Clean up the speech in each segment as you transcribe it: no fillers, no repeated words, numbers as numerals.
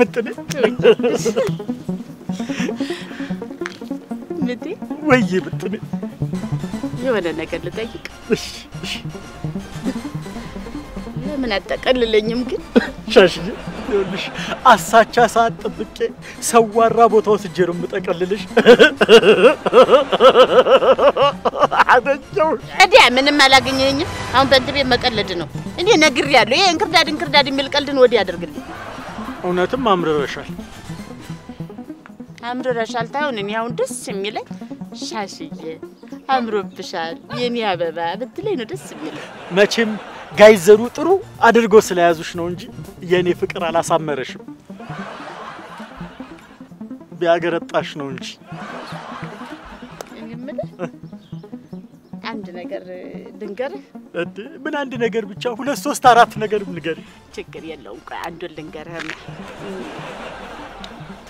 متني متي وي متني يوالا نكر لطيك لا من اتقللني يمكن شاش ይልሽ አሳቻ ሳጥብቄ ሰዋራ ቦታው ስጀሩ መጠቀልልሽ አደጨው እዲ ምንም አላገኘኝ አሁን በእንግዲህ መቀለድ ነው እንዴ ነግር ያለው ይሄ እንክርዳድ የሚልቀልድን ወዲ ያደርግልኝ እውነትም አምረረሻል ታውን እኔ አሁን ደስ የሚለኝ ሻሽዬ አምሮብሻል የኔ አበባ ብትለኝ ነው ደስ የሚለኝ መቼም ጋይዘሩ ጥሩ አድርጎ ስለያዙሽ ነው እንጂ የኔ ፍቅር አላሳመረሽም ቢያገረጣሽ ነው እንጂ እንግምል አንድ ነገር ድንገር እንዴ ምን አንድ ነገር ብቻ 2 3 4 ነገር ንገሪ ችግር የለውም ቆይ አንድ ልንገር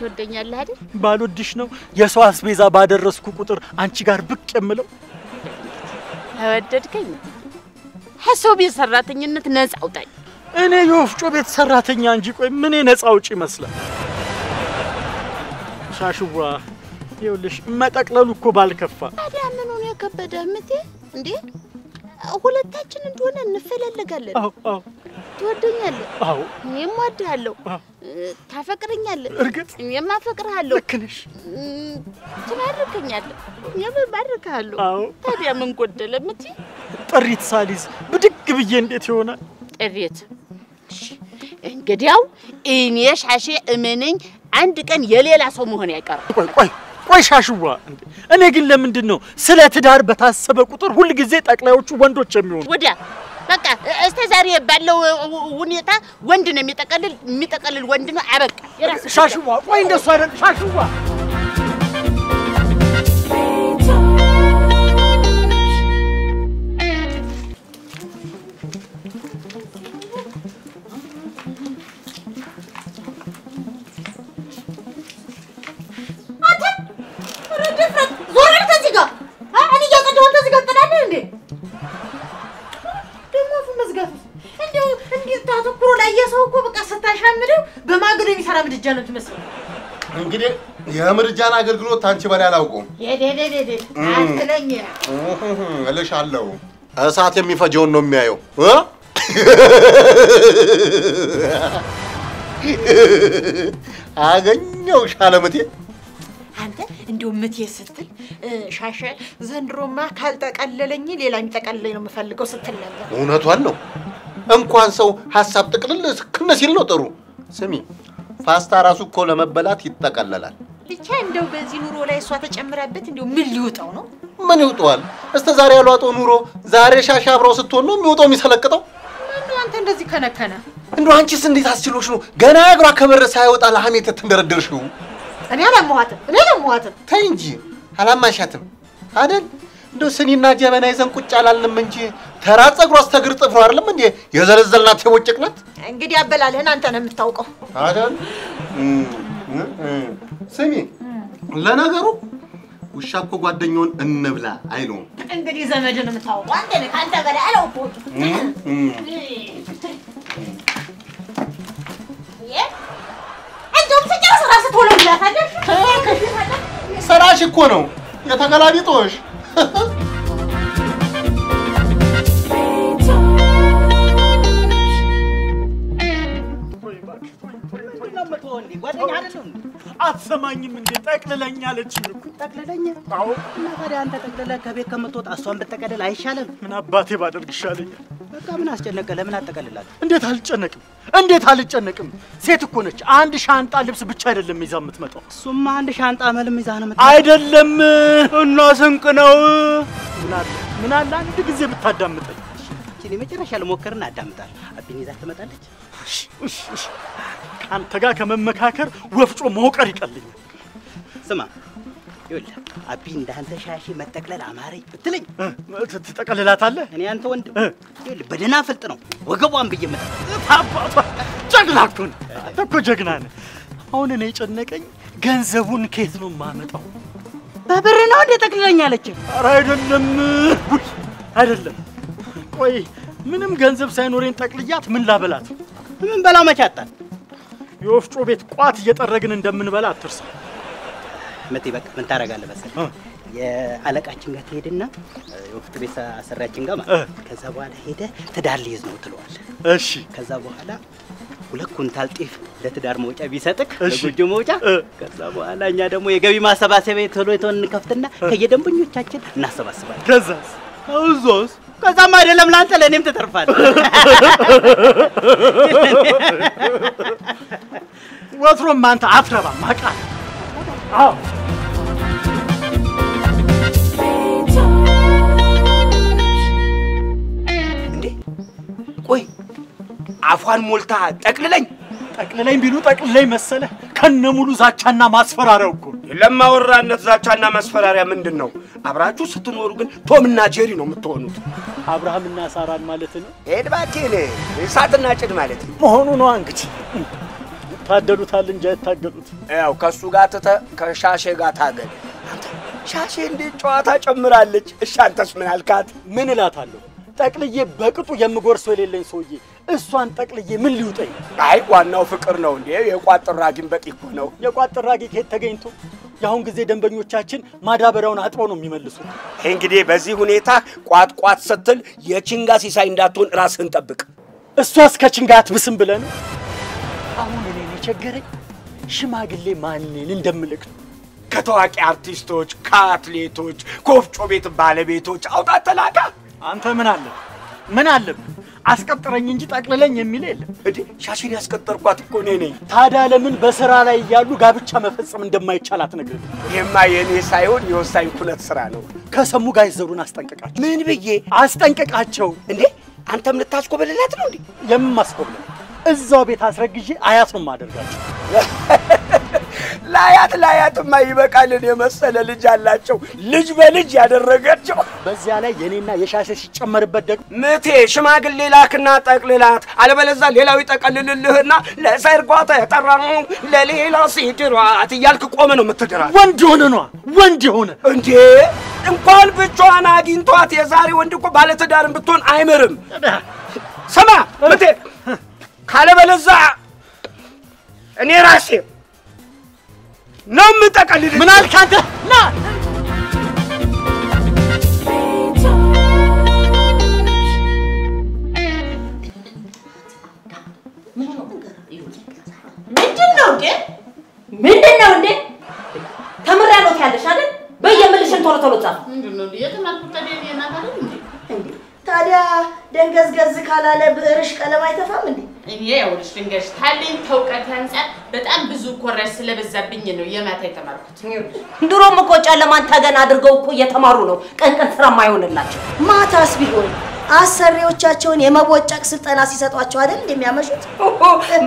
ትወደኛለህ አይደል ባልወድሽ ነው የሰው አስቤዛ ባደረስኩ ቁጥር አንቺ ጋር ብቅ የምለው አወደድከኝ حسوب يسراتني انت ناس اوطاي انا يوفطو بيت سراتني انجي قوي مني ناس اوطي مسلا شاشوا يولش متقللو كو بالكفا ادي امنون يا كبده امتي اندي ሁለታችን እንደሆነ እንፈልጋለን አው ትወደኛለህ አው እኔም ወድሃለሁ ታፈቅረኛለህ እርግጥ እኔም አፈቅርሃለሁ ልክነሽ ትባርከኛለህ እኔም ባርከሃለሁ አው ታዲያ ምን ጎደለ ምቲ ጥሪት ሳሊዝ ብድግ ብዬ እንዴት ይሆናል ጥሪት እንግዲያው እኔ ሻሼ እመነኝ አንድ ቀን የሌላ ሰው መሆን አይቀርም ቆይ ሻሽዋ እኔ ግን ለምንድን ነው ስለ ትዳር በታሰበ ቁጥር ሁሉ ግዜ ጠቅላዮቹ ወንዶች የሚሆኑ ወዲያ በቃ እስከ ዛሬ ባለው ሁኔታ ወንድ ነው የሚጠቀልል ወንድ ነው አበቃ የራስ ሻሽዋ ቆይ እንደሱ አይደል ሻሽዋ ጀነው ተመስሎ እንግዲህ የምርጃና አገልግሎት አንቺ ባላ አላውቀው የዴዴዴ አትለኝ እልሻለሁ እሳት የሚፈጀውን ነው የሚያየው አገኘው ሻለምቴ አንተ እንደው ምት ይስትል ሻሸ ዘንድሮማ ካልተቀለለኝ ሌላ የሚጠቀልለኝ ነው የምፈልገው ስትል ነበር እውነቷን ነው እንኳን ሰው ሐሳብ ጥቅልል ከነሲል ነው ጥሩ ስሚ ፓስታ ራሱ እኮ ለመበላት ይጣቀላል ብቻ እንደው በዚህ ኑሮ ላይ እሷ ተጨምራበት እንደው ምን ሊወጣው ነው ምን ይወጣዋል እስከ ዛሬ ያሏጠው ኑሮ ዛሬ ሻሻ አብራው ስትሆን ነው የሚወጣው የሚሰለቀጠው ማን አንተ እንደዚህ ከነከና እንደው አንቺስ እንዴት አስችሎሽ ነው ገና እግሯ ከመረሳ ያወጣ ለሐሜት ተንደረደርሽው እኔ አላማዋትም ተይ እንጂ አላማሻትም አይደል እንደው ስኒና ጀበና ይዘን ቁጭ አላልንም እንጂ ተራ ጸግሯስ ተግር ጽፍሮ አይደለም እንዴ የዘለዘልናት የቦጭቅናት እንግዲህ አበላልህን አንተ ነው የምታውቀው አይደል ስሚ ለነገሩ ውሻኮ ጓደኛውን እንብላ አይሎም እንግዲህ ዘመድ ነው የምታውቀው አንተ ነህ አንተ ጋር አለው ፖት ይሄ አንተም ተጫውተህ ራስህ ቶሎ ብላታለህ ሰራሽ እኮ ነው የተገላቢጦሽ አትሰማኝም እንዴ ጠቅለለኛለች እኮ ጠቅለለኛ አው ነገር አንተ ጠቅለለ ከቤት ከመጥቷት አሷን በተቀደል አይሻለም ምን አባቴ ባደርግሻለኝ በቃ ምን አስጨነቀ ለምን አጠቀለላት እንዴት አልጨነቅም ሴት እኮ ነች አንድ ሻንጣ ልብስ ብቻ አይደለም ይዛ የምትመጣው እሱማ አንድ ሻንጣ መልም ይዛ ነው የምትመጣው አይደለም እና ስንቅ ነው ምን አለ አንድ ጊዜ ብታዳምጠኝ እቺ ለመጨረሻ ለሞከርና አዳምጣል አብኝ ይዛ ትመጣለች አንተ ጋር ከመመካከር ወፍጮ መውቀር ይቀልልኝ ስማ ይውላ አቢ እንዳንተ ሻሺ መጠቅለል አማረኝ ብትለኝ ተጠቀለላታለህ እኔ አንተ ወንድ ይውል በደና ፍልጥ ነው ወገቧን በየመጣ አባባ ጀግናኩን አንተኮ ጀግና ነህ አሁን እኔ ጨነቀኝ ገንዘቡን ከየት ነው ማመጣው በብር ነው እንደ ጠቅለኛለች አረ አይደለም ቆይ ምንም ገንዘብ ሳይኖርኝ ጠቅልያት ምን ላበላት ምን በላው መቻጣ يوفترو بيت قوات يترغن اندمنبلا اترسا متي بك من تارغال بس የአለቃችን ጋር ሄድና ወፍት ቤት አሰራችን ጋር ከዛ በኋላ ሄደ ተዳር ሊይዝ ነው ትሏል እሺ ከዛ በኋላ ሁለት ኩንታል ጤፍ ለተዳር መውጫ ቢሰጥክ ለጎጆ መውጫ ከዛ በኋላ እኛ ደግሞ የገቢ ማሰባሰብ ተሎ ይተን ከፍትና ከየደንበኞቻችን እናሰባስባለን ከዛስ ከዛማ አይደለም ላንተ ለኔም ተተርፋለህ ወትሮም አንተ አፍረባ ማቃ አዎ وي عفوان مولتا تقللين بيلو تقللين مساله كنمولو زاچانا ماسفراريو كون لما ورانت زاچانا ماسفراريا مندنو ابراچو ستنورو ግን ቶምና ጄሪ ነው የምትሆኑት አብርሃምና ሳራን ማለት ነው ሄድባቴኔ እሳትና ጭድ ማለት መሆኑ ነው አንግጭ ታደሉታል እንጂ አይታገሉት ያው ከሱ ጋር ተተ ከሻሼ ጋር ታገል ሻሼ እንደ ጨዋታ ጨምራለች እሺ አንተስ ምን አልካት ምን እላታለሁ تقليه بقطو يمغورسو يليلين سويه اسوان تقليه من ليوطي اي ዋናው ፍቅር ነው እንዴ የቋጥራጊን በጥይኩ ነው የቋጥራጊ ከት ተገኝቶ ያሁን ግዜ ደንበኞቻችን ማዳበሪያውን አጥቦ ነው የሚመልሱት እንግዲህ በዚህ ሁኔታ ቋጥቋት ስትል የቺንጋ ሲሳይ እንዳትሆን ራስህን ጠብቅ እሷስ ከቺንጋት ብስም ብለን አሁን እኔ የቸገረኝ ሽማግሌ ማንንን እንደምልክ ከታዋቂ አርቲስቶች ከአትሌቶች ኮፍጮ ቤት ባለቤቶች አውጣ ተላካ አንተ ምን አለ ምን አለ አስቀጥረኝ እንጂ ጠቅለለኝ የሚል የለም እዲ ሻሽሪ አስቀጥርኳት እኮ ነኝ ታዲያ ለምን በስራ ላይ ያሉ ጋብቻ መፈጸም እንደማይቻላት ነገር ይሄማ የኔ ሳይሆን የወሳኝ ኩነት ስራ ነው ከሰሙ ጋር ዘሩን አስጠንቀቃቸው ምን ብዬ አስጠንቀቃቸው እንዴ አንተም ልታስቆብልላት ነው እንዴ የማስቆብልላት እዛው ቤት አስረግጂ አያት ነው ማደርጋቸው ላያት ላያትማ ይበቃል የመሰለ ልጅ አላቸው ልጅ በልጅ ያደረጋቸው በዚያ ላይ የኔና የሻሸሽ ይጨመርበት ደግሞ ምቴ ሽማግሌ ላክና ጠቅልላት አለበለዚያ ሌላው ይጠቀልልልህና ለሰርጓታ ያጠራሙ ለሌላ ሲድራት ይያልክ ቆመ ነው የምትደራው ወንድ ሆነ ነው ወንድ ሆነ እንዴ እንኳን ብቻዋን አግኝቷት የዛሬ ወንድ እኮ ባለ ተዳርም ብትሆን አይመርም ሰማ ምቴ ካለበለዚያ እኔ ራሴ نم تقلد من الكانت لا مندنو دي تمرانو كانش አይደል በየምልሽን ቶሎ ቶሎ ጻፍ ምንድነው እንዴ የተማርኩት ታዲያ የና ካለ እንዴ ታዲያ ደንገዝገዝ ካላለ ብዕርሽ ቀለም አይተፋም እንዴ እኔ ያውልሽ ድንገሽ ታለኝ ተውቀት አንፃር በጣም ብዙ ኮራስ ስለበዛብኝ ነው የማታ የተማርኩት ድሮም እኮ ጫለማን ታገን አድርገው እኮ የተማሩ ነው ቀንቀን ስራ ማይሆንላቸው ማታስ ቢሆን አሰሪዎቻቸውን የመቦጫቅ ስልጣና ሲሰጧቸው አይደል እንደሚያመሹት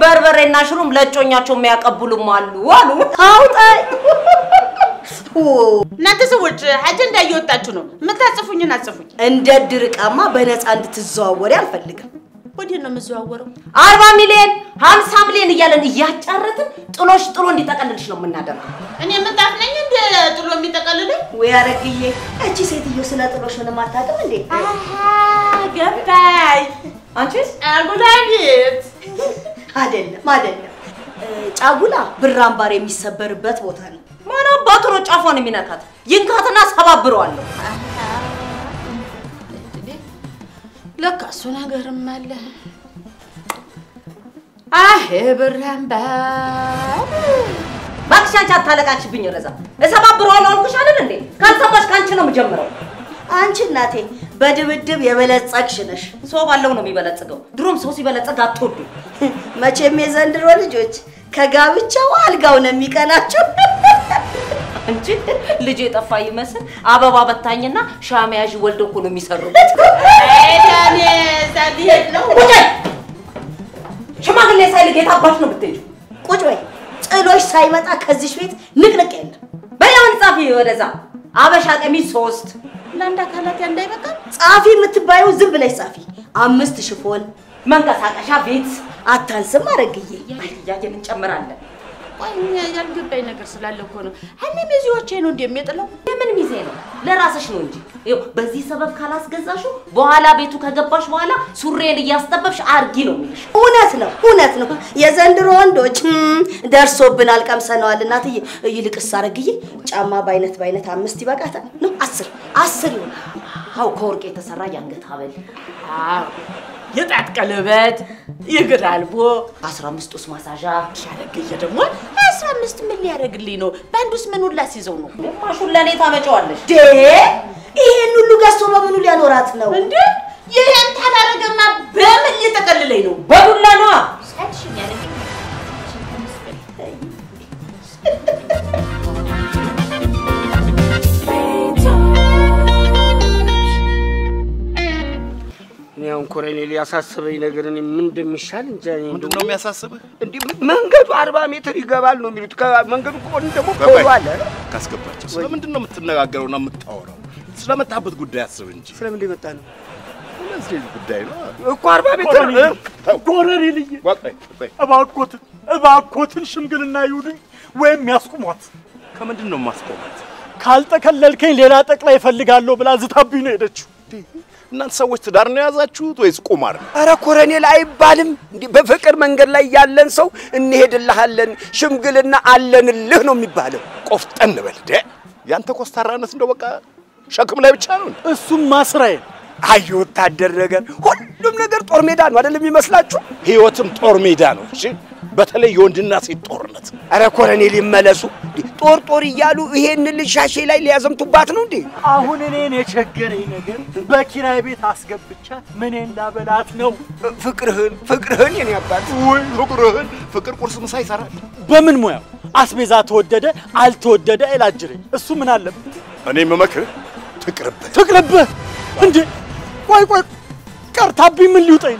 በርበሬና ሽሩም ለጮኛቸው የሚያቀብሉም አሉ አሉ አውጣይ እናንተስ ወጭ አጀንዳ ይወጣችሁ ነው መታጽፉኝና ጽፉኝ እንደ ድርቃማ በነፃ እንድትዘዋወሪ አልፈልግም ወዲን ነው መዘዋወሩ 40 ሚሊዮን 50 ሚሊዮን ይያለን ይያጫረትን ጥሎሽ ጥሎ እንዲጠቀልልሽ ነው እናደርገው እኔ መጣፍ ነኝ እንደ ጥሎ እንዲጠቀልልኝ ወይ አረግዬ እቺ ሴትዮ ስለ ጥሎሽ ምን ማታቀም እንዴ አሃ ገባይ አንቺስ አጉላቢት አይደለም አይደለም ጫጉላ ብራምባር የሚሰበርበት ቦታ ነው ማና ባትሮ ጫፋን የሚነካት ይንካትና ሰባብሯለሁ لك أسونا قرم الله أحب الرمبار باكشان جات تالك أكش بني رزا إسابا برول أولكوش أنا نندي كان سباش كان شنو مجمرو أنشي ناتي بدو بدو يبالات ساكشنش سواب اللو نمي بالات ساكو دروم سوسي بالات ساكا تودو ما چه ميزان درولي جوج كاقاوي چوال قاونا ميكانا چو أنتي لجي تفاي مثل أبا بابا تانينا شام يجي ولد كله ميسرو. إيداني سبيه لو. كوجي. شو ما قلنا سايل جيت أبغاش نبتدي. كوجي. إلوش سايم أتأكد شويت نقلك إنت. بيعون صافي ولا زا. أبا شاك أمي صوست. لاندا كانت عندي بكر. صافي متبايو زبلة صافي. أم مستشفون. من كساك أشافيت. أتانس ما رجيي. يا من شمران. وين يالجب بينك رسل الله كونه هلا ميزوه شيء نودي ميتلو يا من ميزانه لا راسش نودي يو بزي سبب خلاص جزاشو بوهلا بيتوك هجباش بوهلا سوري اللي يستببش عارجينه مش وناسنا يا زندرون دوج درسوا بنال كم سنة على ناتي يلك السرقية أما بينت هم مستيبا كاتا نم عصر يوم هاو كورك يتسرع ينقط هابل يدعت كلبات يقرأ البو عصر مستوس مساجا شاركي يا دموع عصر مست مليار قلينو باندوس منو لا سيزونو ما شو لا نيت هم جوالش ده إيه نلوا قصوا منو لا نوراتنا وندي يهنت هذا رجع ما بمن يتكللينو بدو لا نوا يا كورينيل يا ساسبي نجرني من دم الشان جاني. من دم يا ساسبي. دي منقذ أربعة متر يجابل نومي تكا منقذ كون دمو كوالا. كاسك باتش. سلام دنا متناقع جرونا متأورا. سلام تعبت قدرة سوينجي. سلام اللي بتانو. ولا سليل قدرة. كأربعة متر. كورينيل. واتني. أبغى كوت. أبغى كوت الشمغل النايودي وين ماسكومات. كمان دنا ماسكومات. خالتك هاللكين ليراتك لا يفلق على بلا زتابين يدشوا. ننسوي تدارني هذا شو تويس كومار. أرا كورني لاعب بالم بفكر من قال لي يالن سو إني هيد الله هالن شمقلنا علن اللي هنو مبالم قفت أنا ولد. يانتك واسترنا سندو بكا شكم لا يبتشانون. السوم مصري. أيو تدرجن. هون لم نقدر تورميدان ولا لم يمسلا شو. هي وتم تورميدانو. شيء بتهلي يوند الناس يتورنت. أرا كورني اللي ملاسو توري يالو هين اللي شاشي لا لازم تباتنون دي. أهون لين يشجعني نجر بكرة بيت عسكر بتشات منين دابلات نو. فكرهن يعني أباد. وين فكرهن فكر كورس مساي سارة. بمن مويا أسبيزات توددة عال توددة إلى جري السو من علب. أنا ما مكر تقرب. عندي واي كارتابي من ليوتين.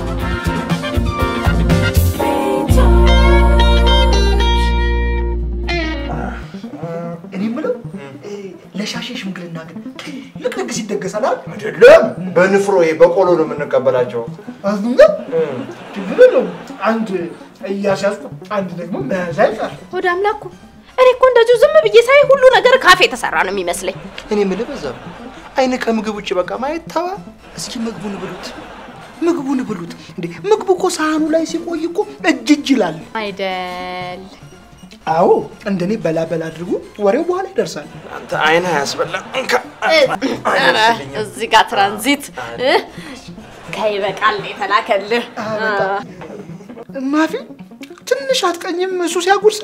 إني ملو ليش عشيش مقلنا كده لك نقصي دقة سلام لا بنفروه بقولوا من كبراتجو أزمة تقولوا عند يا شخص عندك مو مازال هذا أملاكو أنا كنت أجوزم بيجساي كلنا غير كافي تسرعنا مي مثله أنا ملي بزاف أنا كم جبوا شبكة ما يتوا أسكي مقبول بلوت ده مقبوكو سانو لا يسيب ويكو الججلال عيدل أو عندني بلا درجو وريو بوالي درسان أنت عينها أسبلا أنك أنا الزيجا ترانزيت كيفك علي تلاكله ما في تنشاتك أني مسوس يا قرص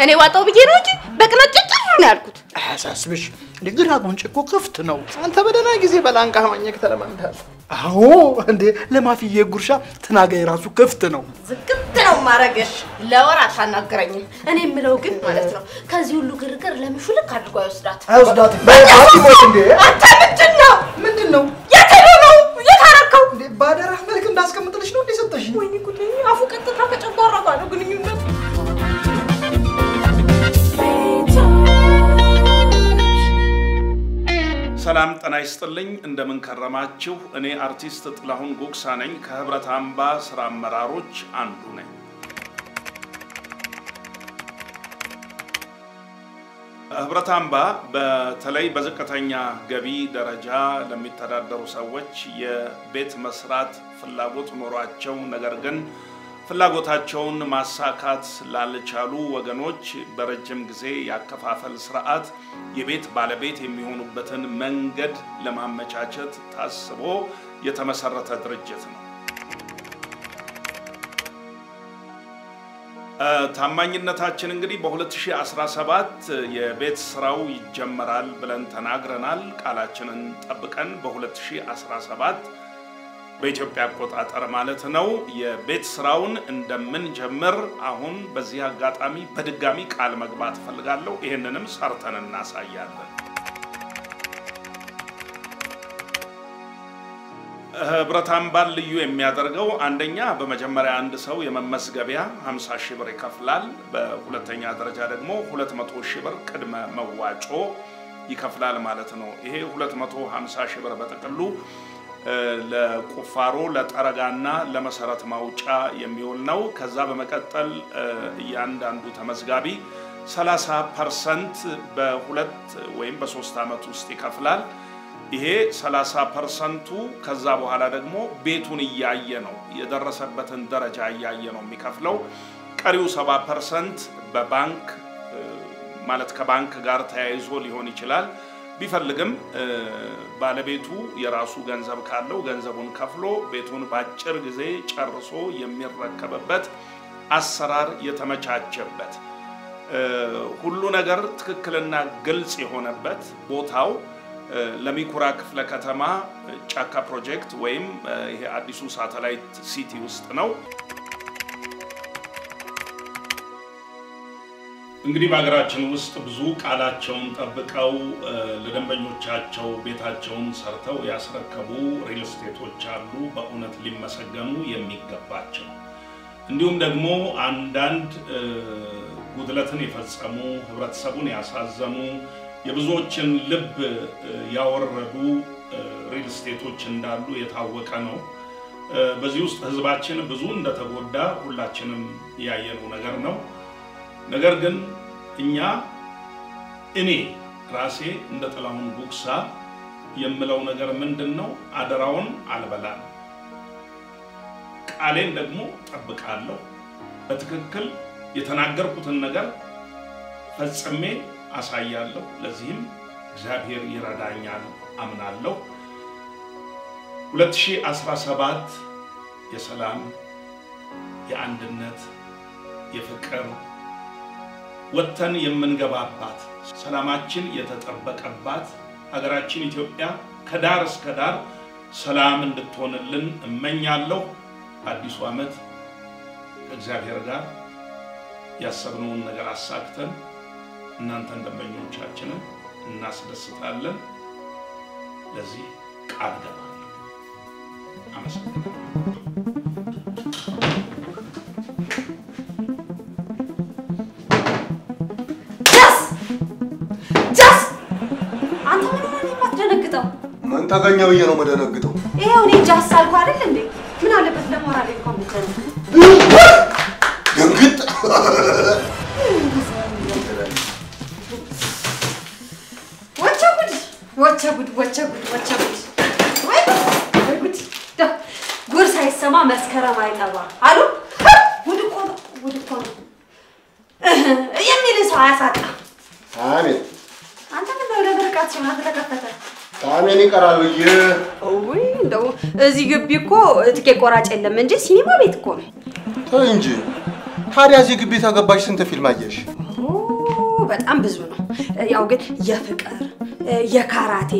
أنا واتو بجيروجي بكرة تجتمعون هالكود أحساس بش نقدر هاكون شكو قفتنا أنت بدنا جزي بلا أنك هم أنك ترى ما ندهل أهو عندي لما في يقرشة تناجي راسو قفتنا زكتنا وما رجش لا ورا عشان أقرني أنا ملوكين ما لسنا كازي يقولوا قرقر لا مشو لك على القوي أسرات أسرات بعدي موتني أنت من تنو يا تنو بعد رحمة لكم داس كم تلش نودي ستاشين. ويني كتير. أفو كنت تراك تجمع رقانو قلني يمد. سلام أنا استرلين عندما كرمات شو أنا أرتيست لهون جوكسانين كهبرة عم باس رام مراروج عندونه. ህብረታምባ በተለይ በዝቅተኛ ገቢ ደረጃ ለሚተዳደሩ ሰዎች የቤት መስራት ፍላጎት ኖሯቸው ነገር ግን ፍላጎታቸውን ማሳካት ላልቻሉ ወገኖች በረጅም ጊዜ ያከፋፈል ስርዓት የቤት ባለቤት የሚሆኑበትን መንገድ ለማመቻቸት ታስቦ የተመሰረተ ድርጅት ነው ታማኝነታችን እንግዲህ በ2017 የቤት ስራው ይጀምራል ብለን ተናግረናል ቃላችንን ጠብቀን በ2017 በኢትዮጵያ አቆጣጠር ማለት ነው የቤት ስራውን እንደምን ጀምር አሁን በዚህ አጋጣሚ በድጋሚ ቃል መግባት ፈልጋለሁ ይሄንንም ሰርተን እናሳያለን ብራታምባል ልዩ የሚያደርገው አንደኛ በመጀመሪያ አንድ ሰው የመመስገቢያ 50 ሺህ ብር ይከፍላል በሁለተኛ ደረጃ ደግሞ 200 ሺህ ብር ቅድመ መዋጮ ይከፍላል ማለት ነው ይሄ 250 ሺህ ብር በጥቅሉ ለቁፋሮ ለጠረጋና ለመሰረት ማውጫ የሚውል ነው ከዛ በመቀጠል ያንዳንዱ ተመዝጋቢ 30% በሁለት ወይም በሶስት አመት ውስጥ ይከፍላል ይሄ 30% ከዛ በኋላ ደግሞ ቤቱን ይያየ ነው የደረሰበትን ደረጃ ይያየ ነው የሚከፍለው ቀሪው 70% በባንክ ማለት ከባንክ ጋር ተያይዞ ሊሆን ይችላል ቢፈልግም ባለቤቱ የራሱ ገንዘብ ካለው ገንዘቡን ከፍሎ ቤቱን ባጭር ጊዜ ጨርሶ የሚረከበበት አሰራር የተመቻቸበት ሁሉ ነገር ትክክለና ግልጽ የሆነበት ቦታው ለሚኩራ ክፍለ ከተማ ጫካ ፕሮጀክት ወይም ይሄ አዲሱ ሳተላይት ሲቲ ውስጥ ነው እንግዲህ ባግራችን ውስጥ ብዙ ቃላቸውን ተጠብቀው ለደንበኞቻቸው ቤታቸውን ሰርተው ያስረከቡ ሪል ስቴቶች አሉ በእውነት ሊመሰገኑ የሚገባቸው እንዲሁም ደግሞ አንዳንድ ጉድለትን የፈጸሙ ህብረተሰቡን ያሳዘሙ የብዙዎችን ልብ ያወረዱ ሪል ስቴቶች እንዳሉ የታወቀ ነው በዚህ ውስጥ ህዝባችን ብዙ እንደተጎዳ ሁላችንም ያየነው ነገር ነው ነገር ግን እኔ ራሴ እንደ ጥላሁን ጉክሳ የምለው ነገር ምንድነው አደራውን አልበላም ቃሌን ደግሞ ጠብቃለሁ በትክክል የተናገርኩትን ነገር ፈጽሜ አሳያለሁ ለዚህም እግዚአብሔር ይረዳኛል አምናለሁ 2017 የሰላም የአንድነት የፍቅር ወጥተን የምንገባባት ሰላማችን የተጠበቀባት ሀገራችን ኢትዮጵያ ከዳር እስከ ዳር ሰላም እንድትሆንልን እመኛለሁ አዲስ ዓመት እግዚአብሔር ጋር ያሰብነውን ነገር አሳክተን እናንተን ደንበኞቻችንን እናስደስታለን ለዚህ ቃል ገባለሁ አመሰግናለሁ ጃስ አንተ ምን አትደነግጠው ምን ታገኛው ይሄ ነው መደነግጠው ይሄው እኔ ጃስ አልኩ አይደል እንዴ ምን አለበት ለሞራሌ ኮምፒውተር ደንግጥ ወቸ ጉድ ጉድ ሳይሰማ መስከረም አይጠባ አሉ ጉድ እኮ ነው የሚልስ አያሳጣ ታሜ አንተ ምን ነው ለበርካት ነው ተከፈተ ታሜ ይቀራል ብዬ ወይ እንደው እዚህ ግቢ እኮ ትኬት ቆራጭ የለም እንጂ ሲኒማ ቤት እኮ ነው ተይ እንጂ ታዲያ እዚህ ግቢ ተገባሽ ስንት ፊልም አየሽ በጣም ብዙ ነው ያው ግን የፍቅር የካራቴ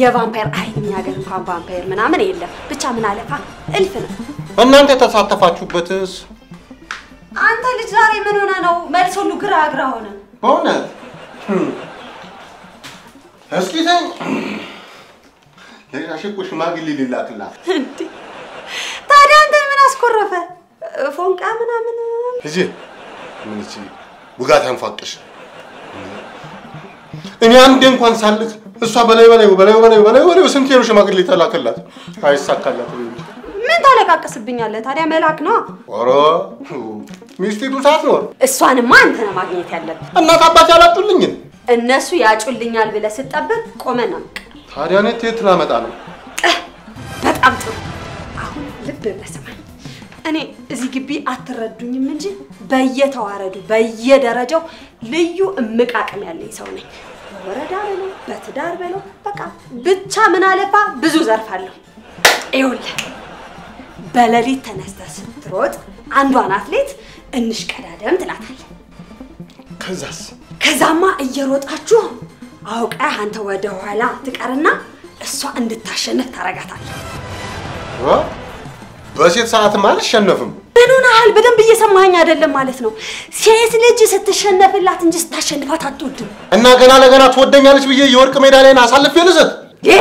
የቫምፓየር አይኛ ገር እንኳን ቫምፓየር ምናምን የለም ብቻ ምን አለፋ እልፍ ነው እናንተ ተሳተፋችሁበትስ አንተ ልጅ ዛሬ ምን ሆነ ነው መልስ ሁሉ ግራ ሆነ ሆነ እስኪ ታን ለራሽ ቁሽ ማግሊ ሊላክላ እንዴ ታዲያ አንተ ምን አስቆረፈ ፎንቃ ምናምን እጂ ምን እቺ ቡጋታን ፈቅሽ እኔ አንዴ እንኳን ሳልልክ እሷ በላይ ስንት ነው ሽማግሌ ተላከላት አይሳካላት ምን ታለቃቀስብኛለህ ታዲያ መልአክ ነው ኦሮ ሚስቲቱ ሳትኖር እሷንማ አንተ ነው ማግኘት ያለብህ እና አባቴ ያላጡልኝ እነሱ ያጩልኛል ብለህ ስትጠብቅ ቆመና ታዲያ ነው ቴት ላመጣ ነው በጣም ጥሩ አሁን ልብ በሰማ እኔ እዚህ ግቢ አትረዱኝም እንጂ በየተዋረዱ በየደረጃው ልዩ እምቃቀም ያለኝ ሰው ነኝ ወረዳ በለው በትዳር በለው በቃ ብቻ ምን አለፋ ብዙ ዘርፋለሁ ይሁን በለሊት ተነስተስ ትሮጥ አንዷን አትሌት انش كرادم تلاتي كزاس كزاما ايروت اتشو اوك اهان تودو هلا تقرنا اسو اندتاشنف تارغاتال وا بسيت ساعات ما الشنفم بنونا حال بدم بيسمعኝ አይደለም ማለት ነው ሲያስ ልጅ ስትሸነፍላት እንጂ ስታሸንፋት አትወድ እና ገና ለገና ትወደኛለች ብዬ የወርቅ ሜዳሊያን አሳልፈ ይልሰት እ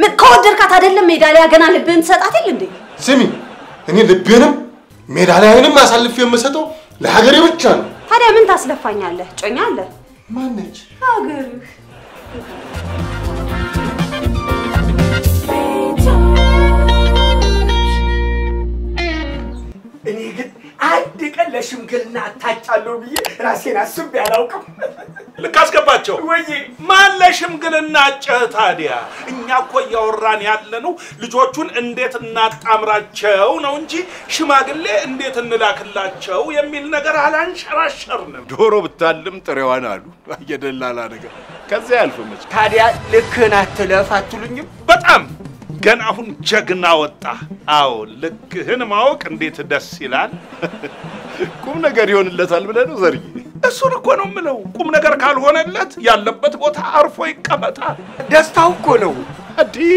ምን ከወደድካት አይደለም ሜዳሊያ ገና ልብን ሰጣት ይል እንዴ ስሚ እኔ ልብንም ሜዳሊያንም አሳልፈ የምሰጠው ለሀገሬ ብቻ ነው ታዲያ ምን ታስለፋኛለህ ጮኛ አለ ማነች ሀገር اني قلت عاد قال لا شمكلنا اتاچالو بي راسي ناسب يالاوقم لكاس كباچو وي ما لا شمكلنا اچه تاديا እኛ እኮ ያወራን ያለነው ልጆቹን እንዴት እናጣምራቸው ነው እንጂ ሽማግሌ እንዴት እንላክላቸው የሚል ነገር አላንሸራሸርንም ዶሮ ብታልም ጥሬዋን አሉ አየደላላ ነገር ከዚህ ያልፈመች ታዲያ ልክህን አትለፍ አትሉኝም በጣም كان أهون جغنا وطا أو لك هنا ماوك انديت دسيلان كم نغر يونلت البلانو زري اسون اكو نو ملو كم نغر كالهونلت يالبت بوتا عرفو يقمطال دستاو اكو نو ادي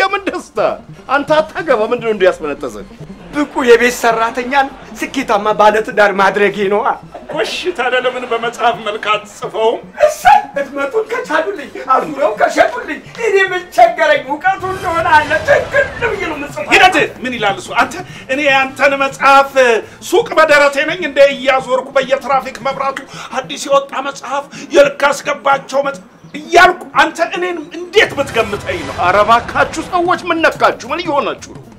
يمن دستا انت اتغبا مندو اندي ياسمنتسن بكو يبيت سراتنيان سكيتاما بالتدار مادرغي نو وشي تالا لمن بمصاف ملكات صفوم اسات ادمتون كتالولي ازورو كشفولي اني من تشغري وقتو ندون على تكلم يلو مصاف هدت من يلال سو انت اني انتن مصاف سوق بدرتي نين اندي يازوركو بيترافيك مبراتو حديث يوطا مصاف يلكاس كباچو مص يالكو انت انين انديت بتغمتاي نو عربا كاچو سووچ من نكاچو من يوناچو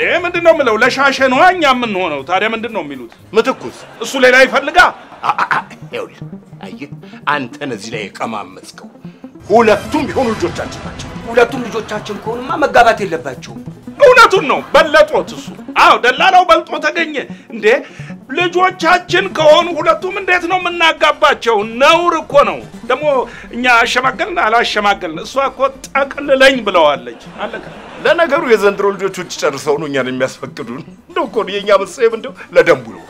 دائما دينهم لو لا شاشة نوعين يا من هونو تاري من دينهم ميلود متكوس السولي لا يفلقا يقول أيه أنت نزليك أمام مسكو ولا توم يكون الجوتشانش ولا توم الجوتشانش يكون ما مجابات إلا باتشو ولا توم بلا توتسو أو دلالة وبلا توتاجني ده ልጆቻችን ከሆኑ ሁለቱም እንዴት ነው እናጋባቸው ነውር እኮ ነው ደሞ እኛ አሸማገልን አላሸማገልን እሷ እኮ ጠቅልለኝ ብለዋለች አለካ ለነገሩ የዘንድሮ ልጆች ውጭ ጨርሰው ነው እኛን የሚያስፈቅዱን እንደው እኮ የኛ መጽሐፍ እንደው ለደንቡ ነው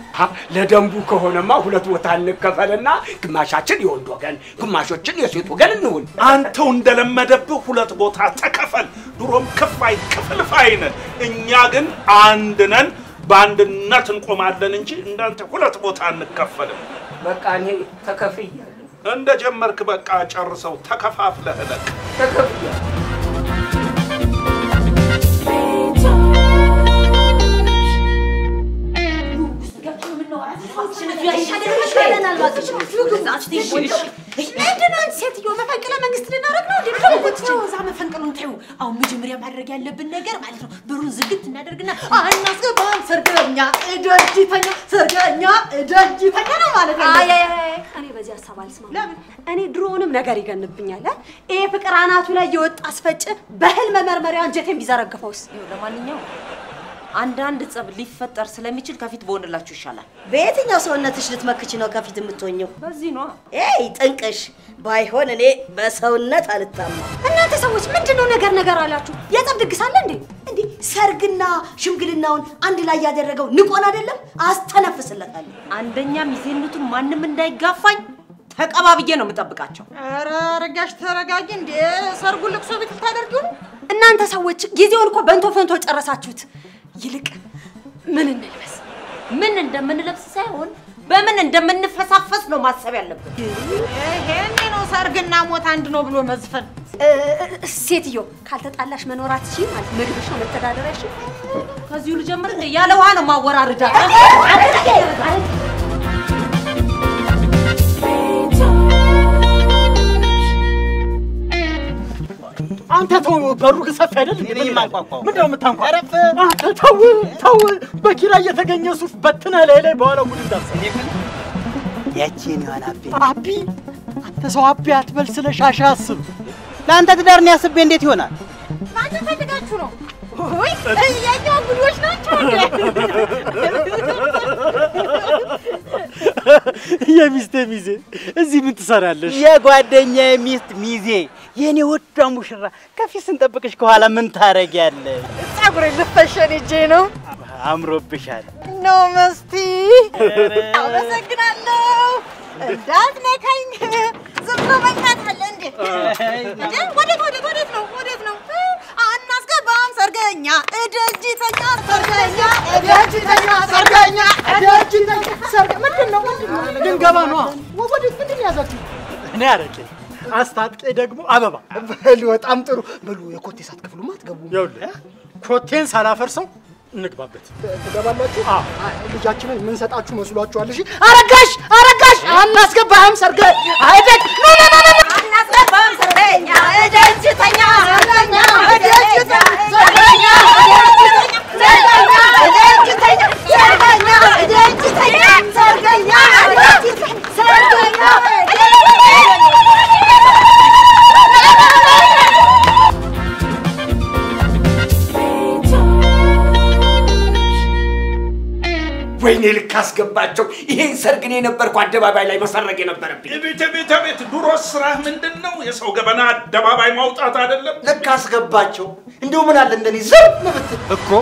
ለደንቡ ከሆነማ ሁለት ቦታ አንከፈልና ግማሻችን የወንድ ወገን ግማሾችን የሴት ወገን እንሁን አንተው እንደለመደብህ ሁለት ቦታ ተከፈል ድሮም ከፋይ ከፈልፋይነ እኛ ግን አንድ ነን ባንድነት እንቆማለን እንጂ እንዳንተ ሁለት ቦታ አንከፈልም በቃ እኔ ተከፍያለሁ እንደጀመርክ በቃ ጨርሰው ተከፋፍለህ ለክ ተከፍያለሁ ምንድነው ሴትዮ መፈንቅለ መንግስት ልናረግ ነው ለምንድነው ነው ዛማ ፈንቅሉን ተዩ አሁን መጀመሪያ ማድረግ ያለብን ነገር ማለት ነው ብሩን ዝግት እናደርግና አናስገባም ሰርገኛ እደጅ ይፈኛ ነው ማለት ነው አይ እኔ በዚህ ሐሳብ አልስማም ለምን እኔ ድሮንም ነገር ይገንብኛል እሄ ፍቅር አናቱ ላይ ይወጣ አስፈጭ በህልም መመርመሪያ አንጀቴን ቢዘረግፈውስ ለማንኛው አንዳንድ ጸብ ሊፈጠር ስለሚችል ከፊት ቦንላችሁ ይሻላል በየትኛው ሰውነትሽ ልትመክቺ ነው ከፊት የምትወኘው በዚህ ነው እይ ጥንቅሽ ባይሆን እኔ በሰውነት አልጣማ እናንተ ሰዎች ምንድነው ነገር አላችሁ የጸብ ድግስ አለ እንዴ እንዴ ሰርግና ሽምግልናውን አንድ ላይ ያደረገው ንቆን አይደለም አስተነፍስለታለሁ አንደኛ ሚዜነቱን ማንም እንዳይጋፋኝ ተቀባብዬ ነው መጣበቃቸው አረ ረጋሽ ተረጋጊ እንዴ ሰርጉ ልቅሶ ቢትል ታደርጉን እናንተ ሰዎች ጊዜውን እኮ በእንቶ ፈንቶ ጨረሳችሁት ይልቅ ምን እንደልበስ ምን እንደምንለብስ ሳይሆን በምን እንደምንፈሳፈስ ነው ማሰብ ያለብን ይሄን ነው ሰርግና ሞት አንድ ነው ብሎ መዝፈን ሴትዮ ካልተጣላሽ መኖራትሽ ማለት ምግብሽ ነው መተዳደሪያሽ ከዚሁ ልጀምር ያለ ውሃ ነው ማወራረዳ አንተ ተው በሩ ከሰፈ አይደል ምን ማቋቋው ምንድነው መታንቋው አረፈ ተው በኪራ የተገኘሱፍ በትነ ለሌ በኋላ ጉድ እንዳሰ ياتيني وانا ابي ابي انت سو ابي اتبل سلشاش حاسب لا انت تدارني حاسب انديت يሆናል ما تفلقاتو نو وي ياجوا غلوش ناتو يا ميست ميزه ازي من تسرالش يا غادنيا ميست ميزه የኔ ወጣ ሙሽራ ከፊት እንጠብቅሽ ከኋላ ምን ታረጋለሽ ጻጉሬ ልፈሽን እጄ ነው አምሮብሻል ነው መስቲ አመሰግናለሁ እንዳትነካኝ ዝም ብሎ መካታል እንዴ እንዴ ወዴት ነው አናስገባም ሰርገኛ እደጅ ተኛ ሰርገኛ እደጅ ተኛ ሰርገኛ እደጅ ተኛ ሰርገኛ ምንድነው ድንገባ ነው ወዴት ምንድነው ያዛችሁ እኔ አረቄ አስታጥቄ ደግሞ አበባ በልወጣም ጥሩ በሉ የኮቴስ አትከፍሉማ አትገቡ ይውላ ኮቴን ሳላፈርሰው እንግባበት ተገባላችሁ ልጃችንን ምን ሰጣችሁ መስሏችኋል እሺ አረጋሽ አናስገባህም ሰርገ አይደክ ኖ አናስገባህም ሰርገኛ እደጅተኛ ሰርገኛ እደጅተኛ ሰርገኛ እደጅተኛ ሰርገኛ እደጅተኛ ሰርገኛ وين الكاس جباتشو؟ إيه سرقني نبر قعد باباي لا يمسرقني نبر بي. بيت دروس راه من دنو يسوع جبنات دباباي موت أتادا لب. الكاس جباتشو. إندو من على دني زرب نبت. أكو.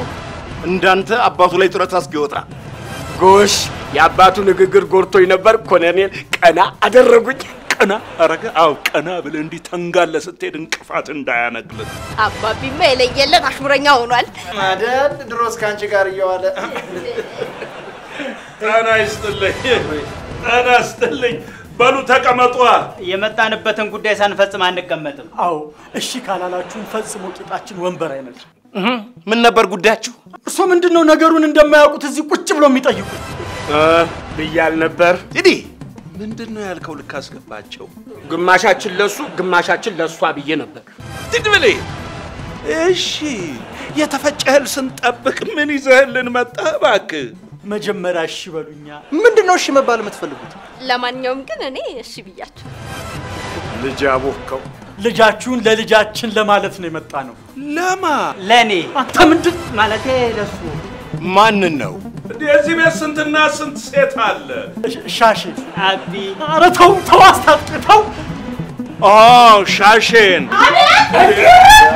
إندانت أباطو لا يترى تاس جوترا. غوش يا أباطو نقدر قرطو ينبر كونانيل كنا أدربك كنا أركا أو كنا بلندي تنقل لستيرن كفات إندايانا قلت. أبا بيميلي يلا نخبرني أونال. ماذا دروس كانش كاريو على. أنا استلي بلو تكمتوها يمتان بتن قديس أنا فسم عن كمتم أو الشكالة لا تشون فسمو كتاتشون وانبرة يمل من نبر قديشوا سو من دنو نجارون عندما يأكل زي كتشبلو ميتايو بيال نبر إدي من دنو يالكول كاسك باتشوا قماشات شلسوا بيجي نبر تدملي إيشي يتفجأ السنت أبك من يزهلن متابك مجمرة شبابينيا من دون شيء ما بالمت فلوت لمن يوم كنا نيش بيجات لجابوكم لجاتون لجاتشن لما لثني متانو لما لاني أنت ما لتي لسو ما ننو يا زي بس أنت الناس أنت سيتال شاشين أبي أنا تواصلت أوه شاشين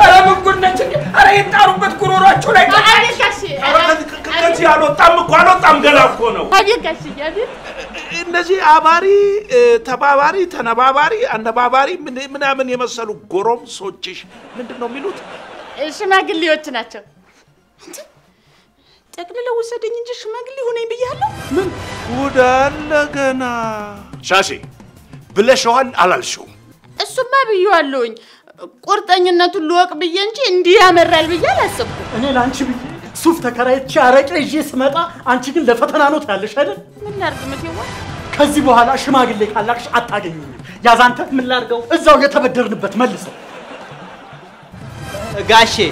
أنا ممكن نشجع أنا يتعرف بتكررات شو لك أنا شاشين أنتي على طعم قالوا طعم جلاب كونه. هذي كشيء هذي. نجي أباري تباباري تناباباري أنباباري من يمسلو غرام سوتش من دون ميلوت. إيش ما قلي وتناتو. تأكل لو سدني إيش ما قلي هنا بيجالو. من ودار لجنا. شاشي بلشوا عن على الشو. السما بيجالون قرطاني ناتلوك بيجنش إنديا مرال بيجالا سب. أنا لانش بيجي. سوف تكرهت شعرك رجيس متى أنتي لفتنا نوت هالش هذا من لارجو متيوه كذبوا هلا شو ما قل لك هلا إيش عتاجيني يا زانت من لارجو الزوجة تبدر نبت ملصق قاشي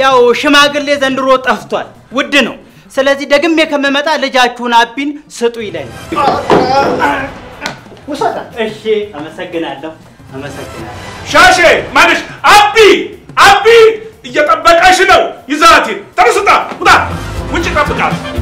يا وش ما قل لي زندروت أفضل ودنو سلازي دقمي كم متى اللي جاكون عبين ستوي لين وصلت إيشي أمسكنا شاشة مانش أبي يا تبقى عشناو يزاتي ترى سطا ودا وجهك أبغى